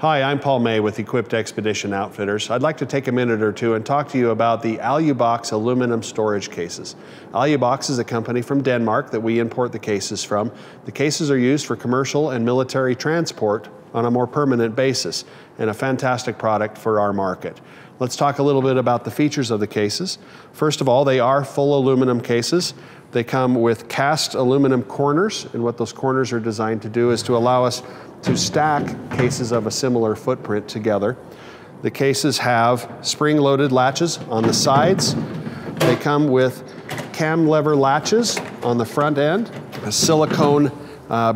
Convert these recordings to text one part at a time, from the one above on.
Hi, I'm Paul May with Equipt Expedition Outfitters. I'd like to take a minute or two and talk to you about the Alu-Box aluminum storage cases. Alu-Box is a company from Denmark that we import the cases from. The cases are used for commercial and military transport on a more permanent basis, and a fantastic product for our market. Let's talk a little bit about the features of the cases. First of all, they are full aluminum cases. They come with cast aluminum corners, and what those corners are designed to do is to allow us to stack cases of a similar footprint together. The cases have spring-loaded latches on the sides. They come with cam lever latches on the front end, a silicone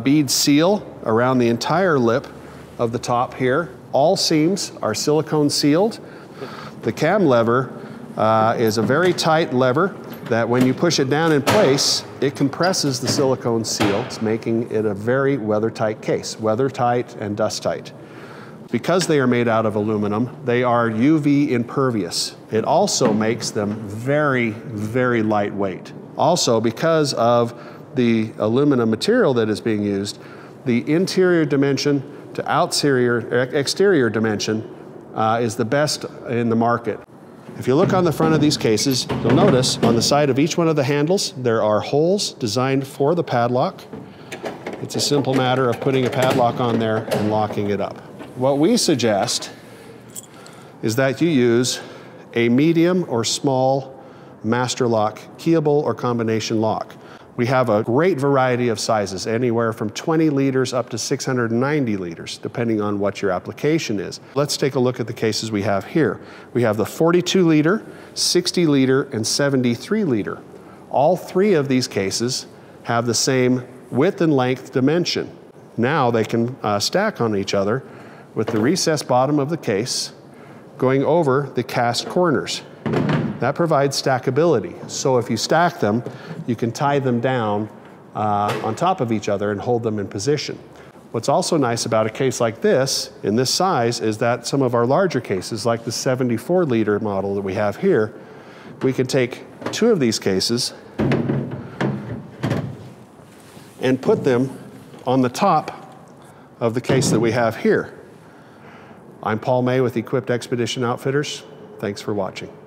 bead seal around the entire lip of the top here. All seams are silicone sealed. The cam lever is a very tight lever that when you push it down in place, it compresses the silicone seal, making it a very weather-tight case, weather-tight and dust-tight. Because they are made out of aluminum, they are UV impervious. It also makes them very, very lightweight. Also, because of the aluminum material that is being used, the interior dimension to exterior dimension is the best in the market. If you look on the front of these cases, you'll notice on the side of each one of the handles, there are holes designed for the padlock. It's a simple matter of putting a padlock on there and locking it up. What we suggest is that you use a medium or small master lock, keyable or combination lock. We have a great variety of sizes, anywhere from 20 liters up to 690 liters, depending on what your application is. Let's take a look at the cases we have here. We have the 42 liter, 60 liter, and 73 liter. All three of these cases have the same width and length dimension. Now they can stack on each other with the recessed bottom of the case going over the cast corners. That provides stackability. So if you stack them, you can tie them down on top of each other and hold them in position. What's also nice about a case like this, in this size, is that some of our larger cases, like the 74 liter model that we have here, we can take two of these cases and put them on the top of the case that we have here. I'm Paul May with Equipt Expedition Outfitters. Thanks for watching.